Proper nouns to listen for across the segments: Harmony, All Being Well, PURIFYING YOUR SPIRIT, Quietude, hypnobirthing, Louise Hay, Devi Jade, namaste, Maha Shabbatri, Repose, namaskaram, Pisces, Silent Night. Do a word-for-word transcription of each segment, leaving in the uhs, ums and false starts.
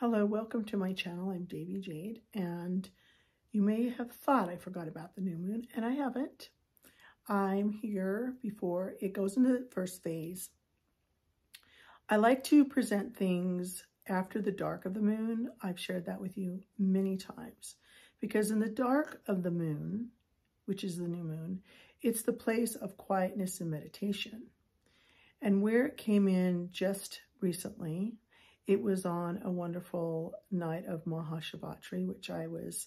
Hello, welcome to my channel. I'm Devi Jade, and you may have thought I forgot about the new moon, and I haven't. I'm here before it goes into the first phase. I like to present things after the dark of the moon. I've shared that with you many times, because in the dark of the moon, which is the new moon, it's the place of quietness and meditation. And where it came in just recently, it was on a wonderful night of Maha Shabbatri, which I was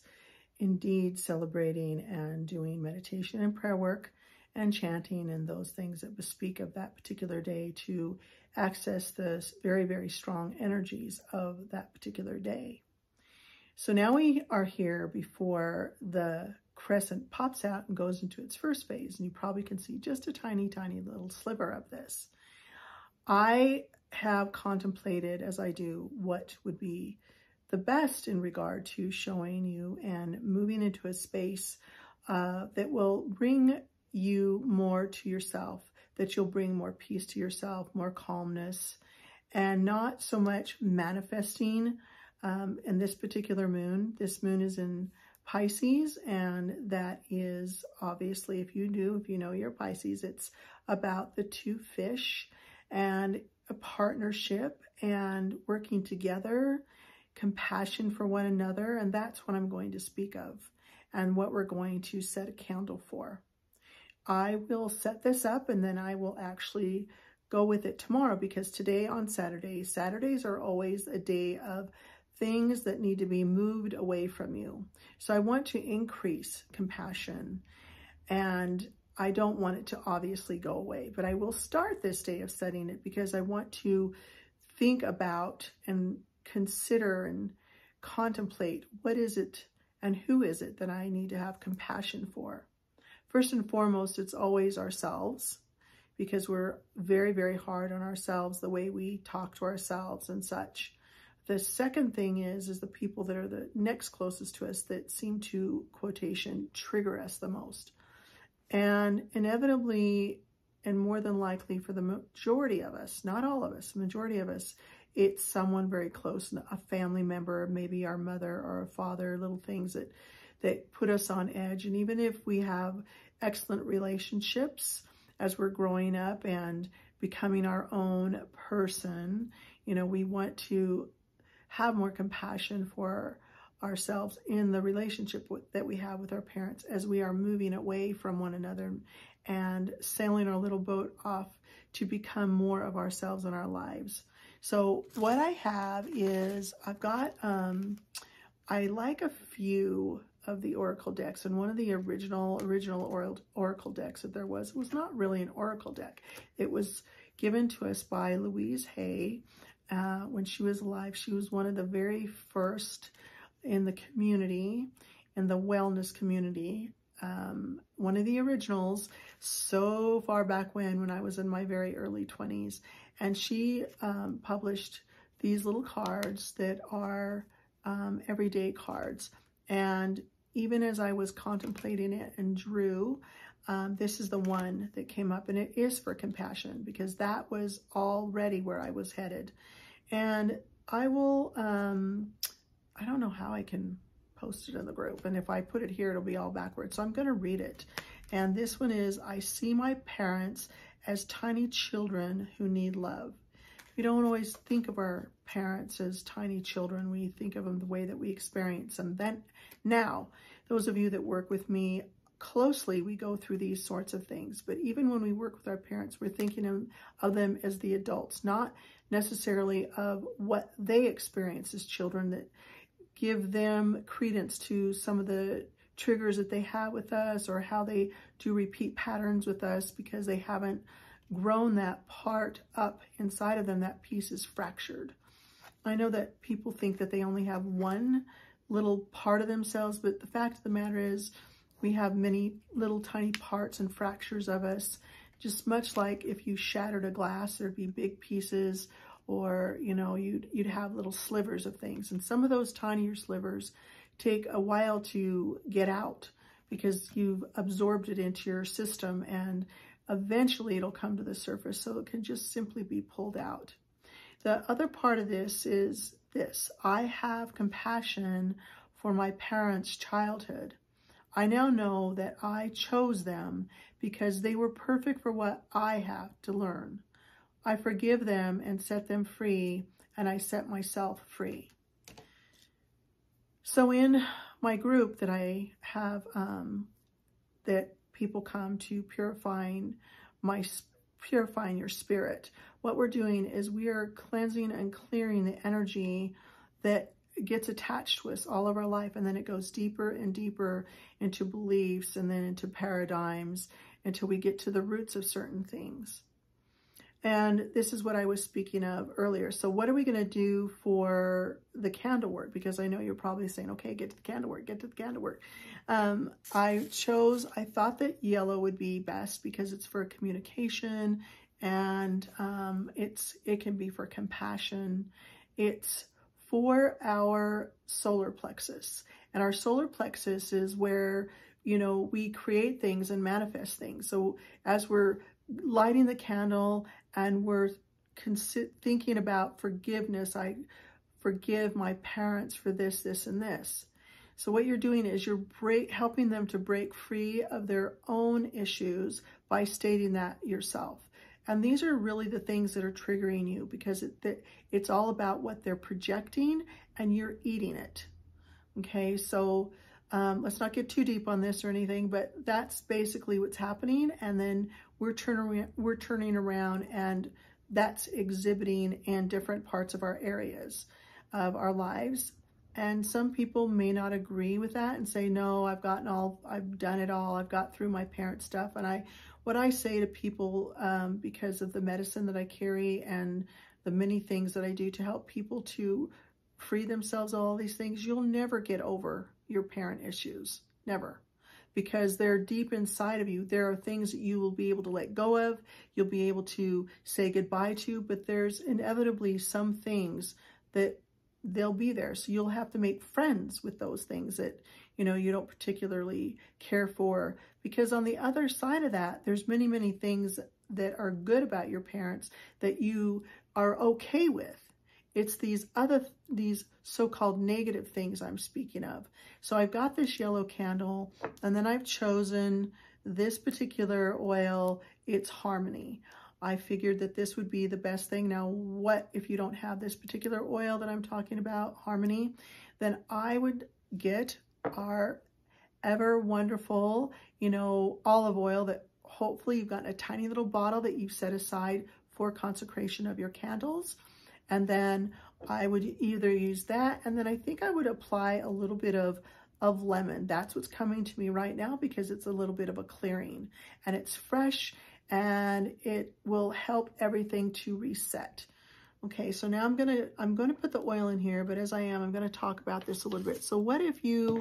indeed celebrating and doing meditation and prayer work and chanting and those things that bespeak of that particular day to access the very, very strong energies of that particular day. So now we are here before the crescent pops out and goes into its first phase. And you probably can see just a tiny, tiny little sliver of this. I have contemplated, as I do, what would be the best in regard to showing you and moving into a space uh, that will bring you more to yourself, that you'll bring more peace to yourself, more calmness, and not so much manifesting um, in this particular moon. This moon is in Pisces, and that is obviously, if you do, if you know your Pisces, it's about the two fish and a partnership and working together, compassion for one another, and that's what I'm going to speak of and what we're going to set a candle for. I will set this up and then I will actually go with it tomorrow, because today on Saturday, Saturdays are always a day of things that need to be moved away from you. So I want to increase compassion, and I don't want it to obviously go away, but I will start this day of setting it because I want to think about and consider and contemplate what is it and who is it that I need to have compassion for. First and foremost, it's always ourselves, because we're very, very hard on ourselves, the way we talk to ourselves and such. The second thing is, is the people that are the next closest to us that seem to, quotation, trigger us the most. And inevitably, and more than likely for the majority of us, not all of us, the majority of us, it's someone very close, a family member, maybe our mother or our father, little things that, that put us on edge. And even if we have excellent relationships as we're growing up and becoming our own person, you know, we want to have more compassion for ourselves in the relationship with, that we have with our parents, as we are moving away from one another and sailing our little boat off to become more of ourselves in our lives. So what I have is, I've got, um, I like a few of the oracle decks, and one of the original, original or oracle decks that there was, was not really an oracle deck. It was given to us by Louise Hay uh, when she was alive. She was one of the very first in the community, in the wellness community, um, one of the originals, so far back when, when I was in my very early twenties. And she um, published these little cards that are um, everyday cards. And even as I was contemplating it and drew, um, this is the one that came up, and it is for compassion, because that was already where I was headed. And I will, um, I don't know how I can post it in the group, and if I put it here, it'll be all backwards. So I'm going to read it. And this one is, I see my parents as tiny children who need love. We don't always think of our parents as tiny children. We think of them the way that we experience them. Then, now, those of you that work with me closely, we go through these sorts of things. But even when we work with our parents, we're thinking of them as the adults, not necessarily of what they experience as children that give them credence to some of the triggers that they have with us, or how they do repeat patterns with us, because they haven't grown that part up inside of them. That piece is fractured. I know that people think that they only have one little part of themselves, but the fact of the matter is we have many little tiny parts and fractures of us. Just much like if you shattered a glass, there'd be big pieces. Or, you know, you'd, you'd have little slivers of things. And some of those tinier slivers take a while to get out, because you've absorbed it into your system, and eventually it'll come to the surface. So it can just simply be pulled out. The other part of this is this. I have compassion for my parents' childhood. I now know that I chose them because they were perfect for what I have to learn. I forgive them and set them free, and I set myself free. So in my group that I have, um, that people come to purifying my purifying your spirit, what we're doing is we are cleansing and clearing the energy that gets attached to us all of our life, and then it goes deeper and deeper into beliefs and then into paradigms until we get to the roots of certain things. And this is what I was speaking of earlier. So what are we going to do for the candle work? Because I know you're probably saying, okay, get to the candle work, get to the candle work. Um, I chose, I thought that yellow would be best because it's for communication, and um, it's it can be for compassion. It's for our solar plexus. And our solar plexus is where, you know, we create things and manifest things. So as we're lighting the candle and we're thinking about forgiveness, I forgive my parents for this, this, and this. So what you're doing is you're break, helping them to break free of their own issues by stating that yourself. And these are really the things that are triggering you, because it, it's all about what they're projecting and you're eating it. Okay, so um, let's not get too deep on this or anything, but that's basically what's happening. And then we're turning, we're turning around, and that's exhibiting in different parts of our areas of our lives. And some people may not agree with that and say, no, I've gotten all, I've done it all. I've got through my parents' stuff. And I, what I say to people, um, because of the medicine that I carry and the many things that I do to help people to free themselves of all these things, you'll never get over your parent issues. Never. Because they're deep inside of you. There are things that you will be able to let go of, you'll be able to say goodbye to, but there's inevitably some things that they'll be there. So you'll have to make friends with those things that, you know, you don't particularly care for. Because on the other side of that, there's many, many things that are good about your parents that you are okay with. It's these other, these so-called negative things I'm speaking of. So I've got this yellow candle, and then I've chosen this particular oil. It's Harmony. I figured that this would be the best thing. Now, what if you don't have this particular oil that I'm talking about, Harmony? Then I would get our ever wonderful, you know, olive oil that hopefully you've got in a tiny little bottle that you've set aside for consecration of your candles. And then I would either use that, and then I think I would apply a little bit of, of lemon. That's what's coming to me right now, because it's a little bit of a clearing, and it's fresh, and it will help everything to reset. Okay, so now I'm gonna, I'm gonna put the oil in here, but as I am, I'm gonna talk about this a little bit. So what if you,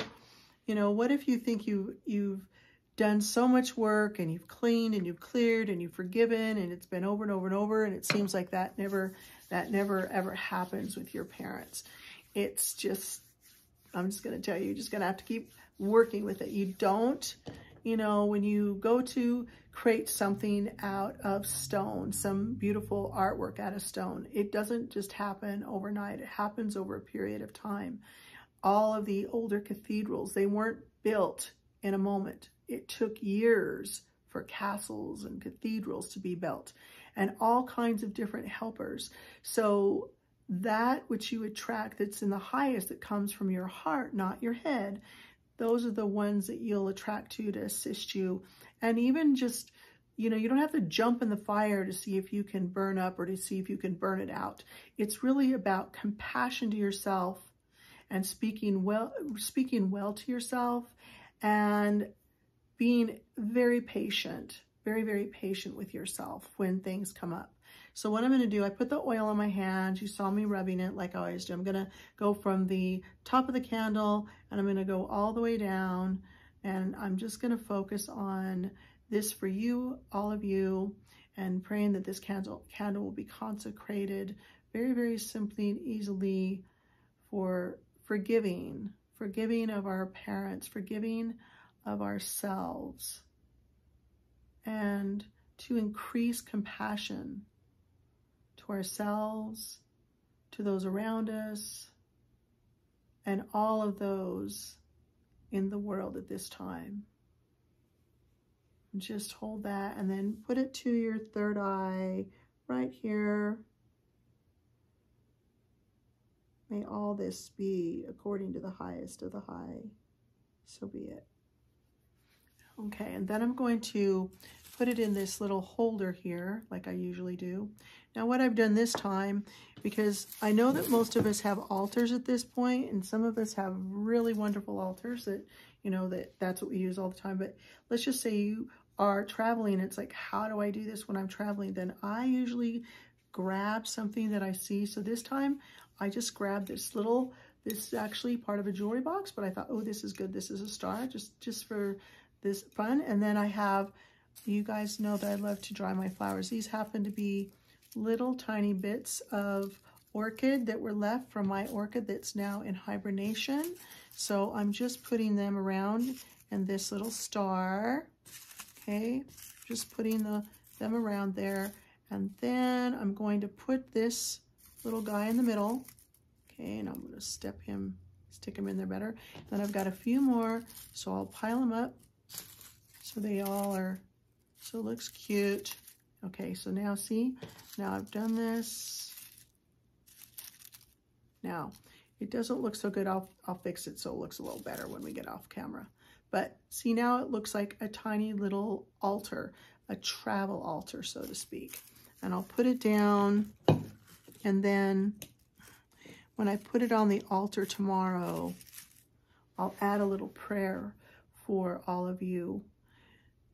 you know, what if you think you, you've done so much work, and you've cleaned, and you've cleared, and you've forgiven, and it's been over and over and over, and it seems like that never, that never ever happens with your parents. It's just, I'm just going to tell you, you're just going to have to keep working with it. You don't, you know, when you go to create something out of stone, some beautiful artwork out of stone, it doesn't just happen overnight. It happens over a period of time. All of the older cathedrals, they weren't built in a moment. It took years for castles and cathedrals to be built, and all kinds of different helpers. So that which you attract that's in the highest, that comes from your heart, not your head, those are the ones that you'll attract to to assist you. And even just, you know, you don't have to jump in the fire to see if you can burn up or to see if you can burn it out. It's really about compassion to yourself and speaking well, speaking well to yourself, and being very patient, very, very patient with yourself when things come up. So what I'm going to do, I put the oil on my hand. You saw me rubbing it like I always do. I'm going to go from the top of the candle, and I'm going to go all the way down, and I'm just going to focus on this for you, all of you, and praying that this candle, candle will be consecrated very, very simply and easily for forgiving, forgiving of our parents, forgiving of ourselves, and to increase compassion to ourselves to those around us, and all of those in the world at this time. Just hold that and then put it to your third eye right here. May all this be according to the highest of the high, so be it. Okay, and then I'm going to put it in this little holder here, like I usually do. Now what I've done this time, because I know that most of us have altars at this point, and some of us have really wonderful altars that, you know, that that's what we use all the time. But let's just say you are traveling. It's like, how do I do this when I'm traveling? Then I usually grab something that I see. So this time I just grabbed this little, this is actually part of a jewelry box, but I thought, oh, this is good. This is a star, just, just for this fun. And then I have, you guys know that I love to dry my flowers. These happen to be little tiny bits of orchid that were left from my orchid that's now in hibernation. So I'm just putting them around, and this little star, okay, just putting the, them around there. And then I'm going to put this little guy in the middle. Okay, and I'm gonna step him, stick him in there better. Then I've got a few more, so I'll pile them up so they all are, so it looks cute. Okay, so now see, now I've done this. Now, it doesn't look so good, I'll, I'll fix it so it looks a little better when we get off camera. But see, now it looks like a tiny little altar, a travel altar, so to speak. And I'll put it down, and then when I put it on the altar tomorrow, I'll add a little prayer for all of you,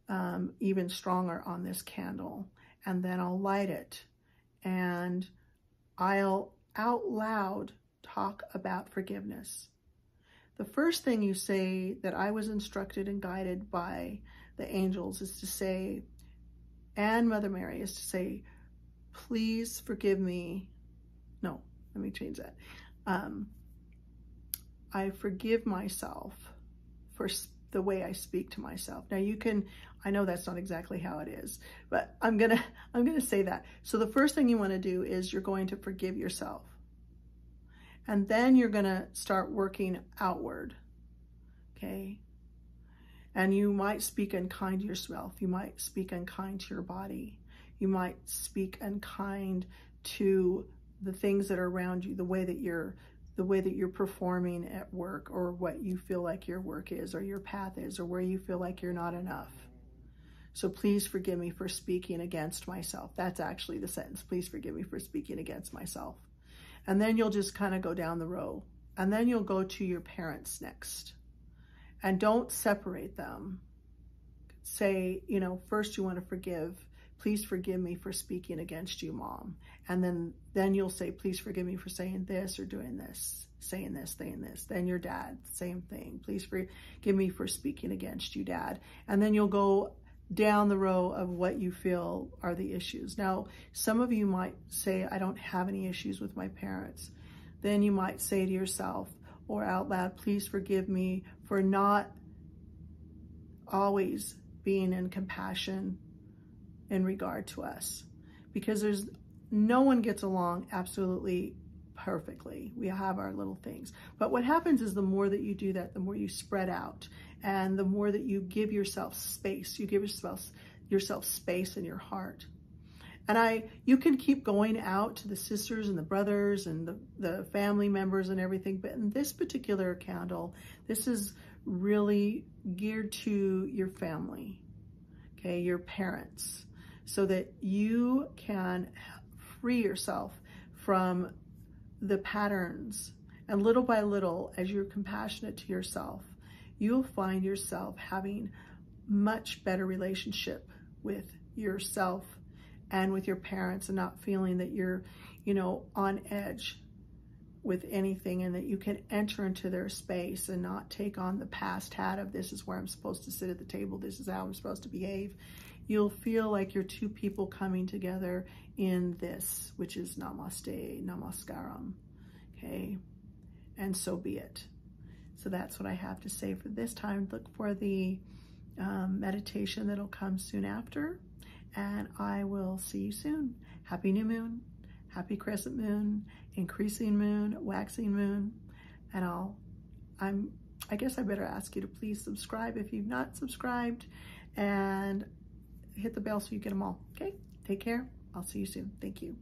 um, even stronger on this candle. And then I'll light it, and I'll out loud talk about forgiveness. The first thing you say that I was instructed and guided by the angels is to say, and Mother Mary is to say, please forgive me. No, let me change that. Um, I forgive myself for the way I speak to myself. Now you can, I know that's not exactly how it is, but I'm gonna, I'm gonna say that. So the first thing you wanna do is you're going to forgive yourself. And then you're gonna start working outward, okay? And you might speak unkind to yourself. You might speak unkind to your body. You might speak unkind to the things that are around you, the way that you're, the way that you're performing at work, or what you feel like your work is, or your path is, or where you feel like you're not enough. So please forgive me for speaking against myself. That's actually the sentence. Please forgive me for speaking against myself. And then you'll just kind of go down the row. And then you'll go to your parents next. And don't separate them. Say, you know, first you want to forgive. Please forgive me for speaking against you, Mom. And then, then you'll say, please forgive me for saying this or doing this, saying this, saying this. Then your dad, same thing. Please forgive me for speaking against you, Dad. And then you'll go down the row of what you feel are the issues. Now, some of you might say, I don't have any issues with my parents. Then you might say to yourself or out loud, please forgive me for not always being in compassion in regard to us, because there's no one gets along absolutely perfectly. We have our little things. But what happens is the more that you do that, the more you spread out, and the more that you give yourself space, you give yourself yourself space in your heart. And I, you can keep going out to the sisters and the brothers and the, the family members and everything, but in this particular candle, this is really geared to your family, okay, your parents, so that you can free yourself from the patterns. And little by little, as you're compassionate to yourself, you'll find yourself having much better relationship with yourself and with your parents, and not feeling that you're, you know, on edge with anything, and that you can enter into their space and not take on the past hat of this is where I'm supposed to sit at the table, this is how I'm supposed to behave. You'll feel like you're two people coming together in this, which is namaste, namaskaram, okay? And so be it. So that's what I have to say for this time. Look for the um, meditation that'll come soon after, and I will see you soon. Happy New Moon. happy crescent moon, increasing moon, waxing moon, and all. I'm, I guess I better ask you to please subscribe if you've not subscribed, and hit the bell so you get them all, okay? Take care. I'll see you soon. Thank you.